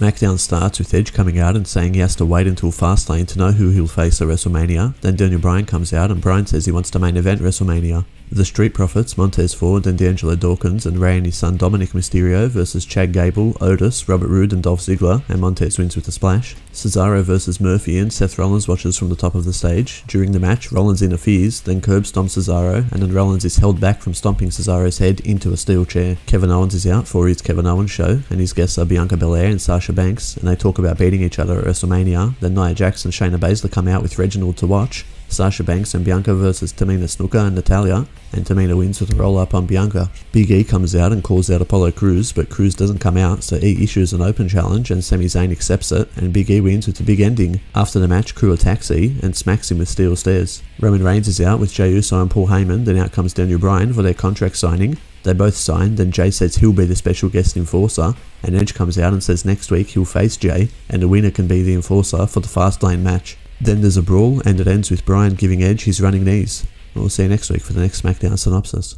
SmackDown starts with Edge coming out and saying he has to wait until Fastlane to know who he'll face at WrestleMania. Then Daniel Bryan comes out and Bryan says he wants to main event WrestleMania. The Street Profits, Montez Ford and D'Angelo Dawkins, and Rey and his son Dominic Mysterio versus Chad Gable, Otis, Robert Roode and Dolph Ziggler, and Montez wins with a splash. Cesaro versus Murphy, and Seth Rollins watches from the top of the stage. During the match, Rollins interferes, then curb stomps Cesaro, and then Rollins is held back from stomping Cesaro's head into a steel chair. Kevin Owens is out for his Kevin Owens show, and his guests are Bianca Belair and Sasha Banks, and they talk about beating each other at WrestleMania. Then Nia Jax and Shayna Baszler come out with Reginald to watch. Sasha Banks and Bianca versus Tamina Snuka and Natalya, and Tamina wins with a roll-up on Bianca. Big E comes out and calls out Apollo Crews, but Crews doesn't come out, so E issues an open challenge and Sami Zayn accepts it, and Big E wins with a big ending. After the match, Crews attacks E and smacks him with steel stairs. Roman Reigns is out with Jey Uso and Paul Heyman, then out comes Daniel Bryan for their contract signing. They both sign, then Jey says he'll be the special guest enforcer, and Edge comes out and says next week he'll face Jey, and the winner can be the enforcer for the Fastlane match. Then there's a brawl, and it ends with Bryan giving Edge his running knees. We'll see you next week for the next SmackDown synopsis.